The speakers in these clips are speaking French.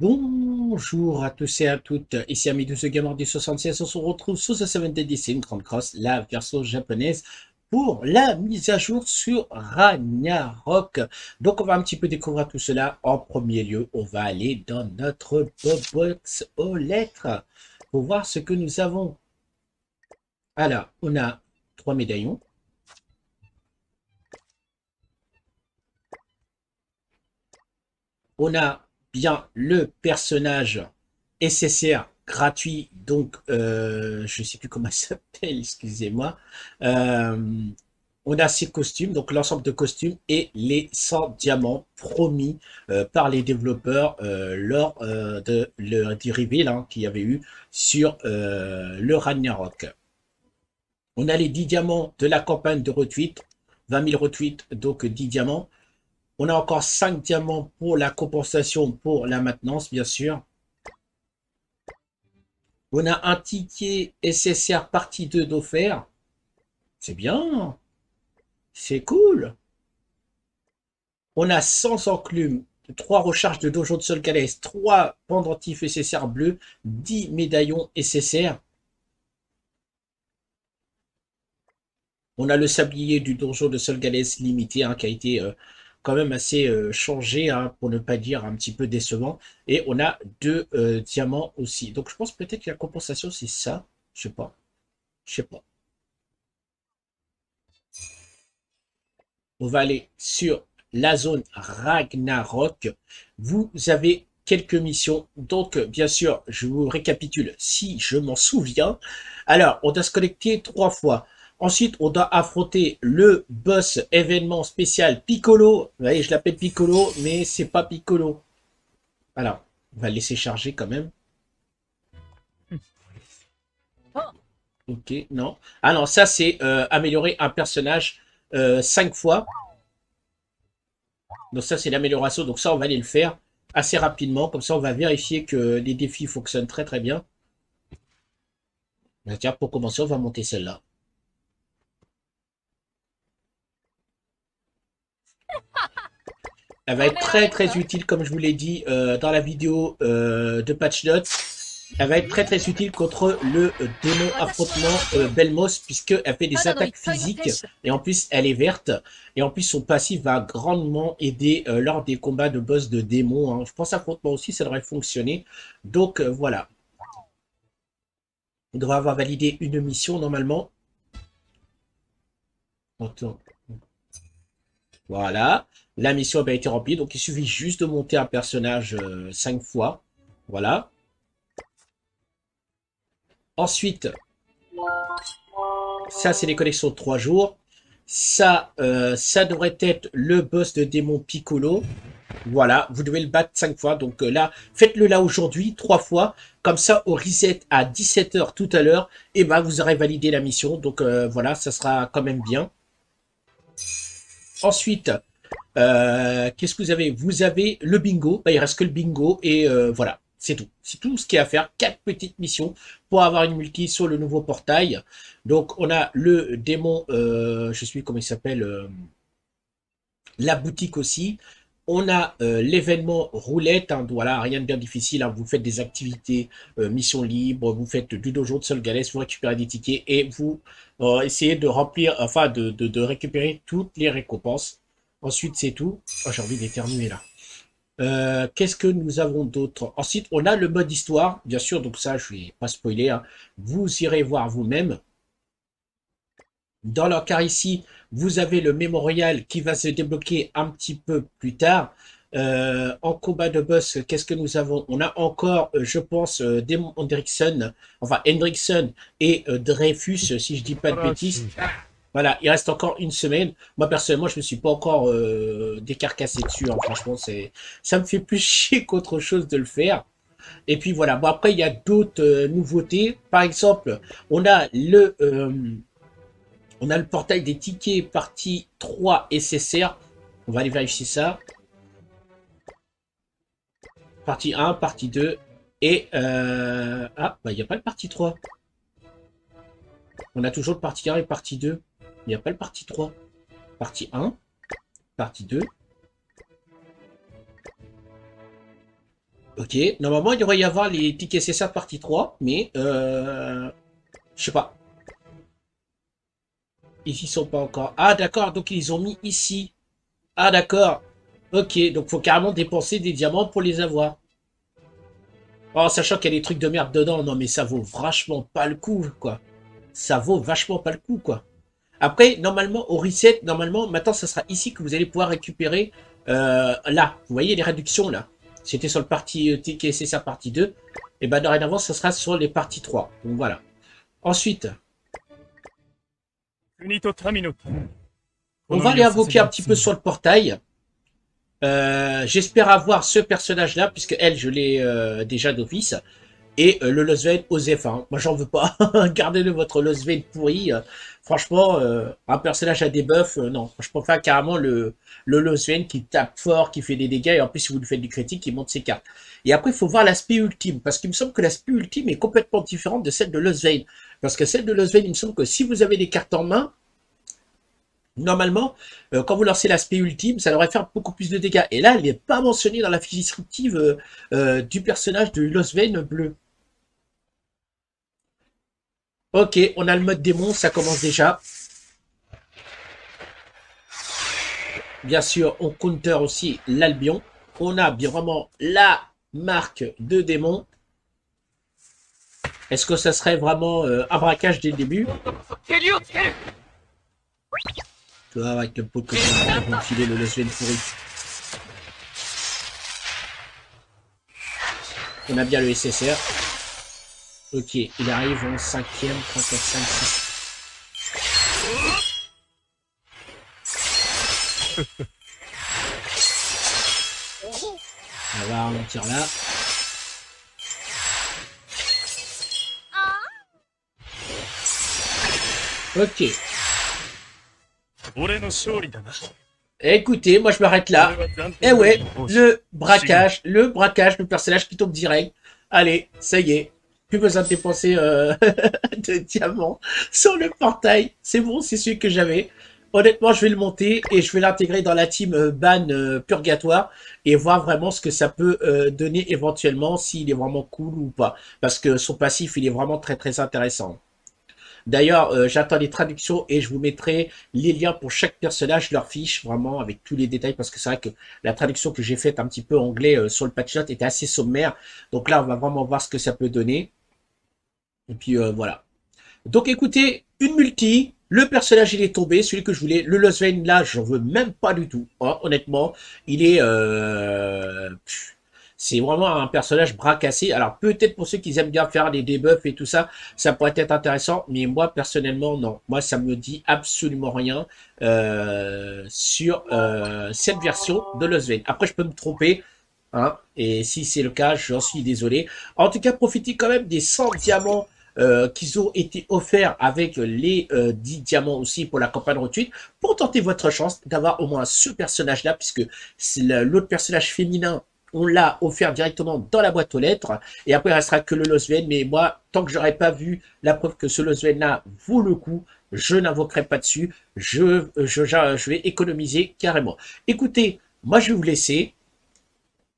Bonjour à tous et à toutes, ici Hamidou76 Gaming, on se retrouve sur The Seven Deadly Sins, Grand Cross, la version japonaise pour la mise à jour sur Ragnarök. Donc on va un petit peu découvrir tout cela. En premier lieu, on va aller dans notre box aux lettres pour voir ce que nous avons. Alors, on a 3 médaillons. On a bien le personnage SSR gratuit, donc je ne sais plus comment il s'appelle, excusez-moi. On a ses costumes, donc l'ensemble de costumes et les 100 diamants promis par les développeurs lors du reveal qu'il y avait eu sur le Ragnarök. On a les 10 diamants de la campagne de retweet, 20 000 retweets, donc 10 diamants. On a encore 5 diamants pour la compensation pour la maintenance, bien sûr. On a un ticket SSR partie 2 d'offert. C'est bien. C'est cool. On a 100 enclumes, 3 recharges de dojo de Solgales, 3 pendentifs SSR bleus, 10 médaillons SSR. On a le sablier du dojo de Solgales limité qui a été... quand même assez changé, pour ne pas dire un petit peu décevant. Et on a 2 diamants aussi. Donc je pense peut-être que la compensation c'est ça. Je sais pas. Je sais pas. On va aller sur la zone Ragnarök. Vous avez quelques missions. Donc bien sûr, je vous récapitule si je m'en souviens. Alors, on doit se connecter 3 fois. Ensuite, on doit affronter le boss événement spécial Piccolo. Vous voyez, je l'appelle Piccolo, mais c'est pas Piccolo. Alors, on va laisser charger quand même. Ok, non. Ah non, ça c'est améliorer un personnage 5 fois. Donc ça c'est l'amélioration, donc ça on va aller le faire assez rapidement. Comme ça on va vérifier que les défis fonctionnent très très bien. Mais tiens, pour commencer, on va monter celle-là. Elle va être très utile, comme je vous l'ai dit dans la vidéo de Patch Notes. Elle va être très utile contre le démon affrontement Belmoth, puisqu'elle fait des attaques physiques. Et en plus, elle est verte. Et en plus, son passif va grandement aider lors des combats de boss de démons. Je pense affrontement aussi, ça devrait fonctionner. Donc voilà. On devrait avoir validé une mission normalement. Attends. Voilà, la mission a été remplie, donc il suffit juste de monter un personnage 5 fois. Voilà. Ensuite, ça c'est les connexions de 3 jours. Ça, ça devrait être le boss de démon Piccolo. Voilà, vous devez le battre 5 fois. Donc là, faites-le là aujourd'hui, 3 fois. Comme ça, au reset à 17 h tout à l'heure, et ben vous aurez validé la mission. Donc voilà, ça sera quand même bien. Ensuite, qu'est-ce que vous avez? Vous avez le bingo. Bah, il reste que le bingo et voilà, c'est tout. C'est tout ce qu'il y a à faire. 4 petites missions pour avoir une multi sur le nouveau portail. Donc, on a le démon, comment il s'appelle, la boutique aussi. On a l'événement roulette, voilà, rien de bien difficile, vous faites des activités, missions libres, vous faites du dojo de Solgales, vous récupérez des tickets et vous essayez de remplir, enfin de récupérer toutes les récompenses. Ensuite c'est tout. Oh, j'ai envie d'éternuer là. Qu'est-ce que nous avons d'autre? Ensuite on a le mode histoire, bien sûr, donc ça je vais pas spoiler, vous irez voir vous-même. Dans leur car ici, vous avez le mémorial qui va se débloquer un petit peu plus tard. En combat de boss, qu'est-ce que nous avons? On a encore, je pense, Hendrickson et Dreyfus, si je dis pas de bêtises. Voilà, il reste encore une semaine. Moi, personnellement, je ne me suis pas encore décarcassé dessus. Franchement, ça me fait plus chier qu'autre chose de le faire. Et puis voilà, bon après, il y a d'autres nouveautés. Par exemple, on a le... On a le portail des tickets partie 3 SSR. On va aller vérifier ça. Partie 1, partie 2. Et... Ah, bah il n'y a pas le partie 3. On a toujours le partie 1 et partie 2. Il n'y a pas le partie 3. Partie 1, partie 2. Ok, normalement il devrait y avoir les tickets SSR partie 3, mais je sais pas. Ils n'y sont pas encore. Ah d'accord, donc ils ont mis ici. Ah d'accord. Ok, donc faut carrément dépenser des diamants pour les avoir. En sachant qu'il y a des trucs de merde dedans. Non mais ça vaut vachement pas le coup, quoi. Ça vaut vachement pas le coup, quoi. Après, normalement, au reset, normalement, maintenant, ça sera ici que vous allez pouvoir récupérer, là. Vous voyez les réductions, là. C'était sur le parti TKSSR partie 2. Et ben, dorénavant, ça sera sur les parties 3. Donc, voilà. Ensuite, on va aller invoquer un petit peu sur le portail. J'espère avoir ce personnage-là, puisque elle, je l'ai déjà d'office. Et le Lost Vayne osé, enfin, moi j'en veux pas, gardez-le votre Lost Vayne pourri, franchement, un personnage à des buffs, non, je préfère carrément le Lost Vayne qui tape fort, qui fait des dégâts, et en plus si vous lui faites du critique, il monte ses cartes. Et après il faut voir l'aspect ultime, parce qu'il me semble que l'aspect ultime est complètement différente de celle de Lost Vayne, parce que celle de Lost Vayne, il me semble que si vous avez des cartes en main, normalement, quand vous lancez l'aspect ultime, ça devrait faire beaucoup plus de dégâts. Et là, elle n'est pas mentionnée dans la fiche descriptive du personnage de Lost Vayne bleu. Ok, on a le mode démon, ça commence déjà. Bien sûr, on counter aussi l'Albion. On a bien vraiment la marque de démon. Est-ce que ça serait vraiment un braquage dès le début? Tu vois, avec le pot que ils vont filer le Lesven pourri. On a bien le SSR. Ok, il arrive en 5ème, 3, 4, 5, 6. On va ralentir là. Ok. Écoutez, moi je m'arrête là. Eh ouais, le personnage qui tombe direct. Allez, ça y est. Plus besoin de dépenser de diamants sur le portail. C'est bon, c'est celui que j'avais. Honnêtement, je vais le monter et je vais l'intégrer dans la team ban purgatoire et voir vraiment ce que ça peut donner éventuellement, s'il est vraiment cool ou pas. Parce que son passif, il est vraiment très très intéressant. D'ailleurs, j'attends les traductions et je vous mettrai les liens pour chaque personnage, leur fiche, vraiment avec tous les détails, parce que c'est vrai que la traduction que j'ai faite un petit peu anglais sur le patch note était assez sommaire. Donc là, on va vraiment voir ce que ça peut donner. Et puis voilà. Donc écoutez, une multi, le personnage il est tombé, celui que je voulais. Le Lost Vayne là, j'en veux même pas du tout. Hein, honnêtement, il est... C'est vraiment un personnage bras cassé. Alors peut-être pour ceux qui aiment bien faire des debuffs et tout ça, ça pourrait être intéressant. Mais moi personnellement non. Moi ça me dit absolument rien sur cette version de Lost Vayne. Après je peux me tromper. Hein, et si c'est le cas, j'en suis désolé. En tout cas profitez quand même des 100 diamants qu'ils ont été offerts avec les 10 diamants aussi pour la campagne retweet, pour tenter votre chance d'avoir au moins ce personnage là, puisque l'autre personnage féminin on l'a offert directement dans la boîte aux lettres. Et après, il ne restera que le Lost Vayne. Mais moi, tant que je n'aurai pas vu la preuve que ce Lost Vayne-là vaut le coup, je n'invoquerai pas dessus. Je vais économiser carrément. Écoutez, moi, je vais vous laisser.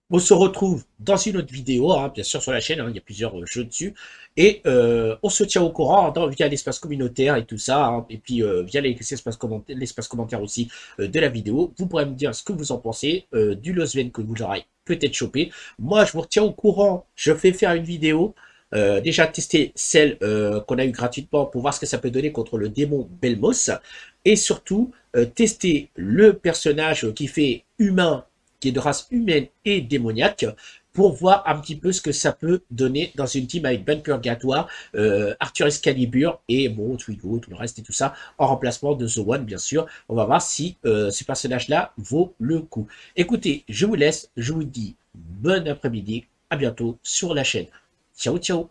On se retrouve dans une autre vidéo, hein, bien sûr, sur la chaîne. Hein, il y a plusieurs jeux dessus. Et on se tient au courant via l'espace communautaire et tout ça. Hein, et puis, via l'espace commentaire aussi de la vidéo. Vous pourrez me dire ce que vous en pensez du Lost Vayne que vous aurez peut-être choper. Moi, je vous retiens au courant. Je fais faire une vidéo. Déjà tester celle qu'on a eu gratuitement pour voir ce que ça peut donner contre le démon Belmoth. Et surtout, tester le personnage qui fait humain, qui est de race humaine et démoniaque, pour voir un petit peu ce que ça peut donner dans une team avec ban purgatoire, Arthur Excalibur et bon, Twigo, tout le reste et tout ça, en remplacement de The One, bien sûr. On va voir si ce personnage-là vaut le coup. Écoutez, je vous laisse, je vous dis bon après-midi, à bientôt sur la chaîne. Ciao, ciao.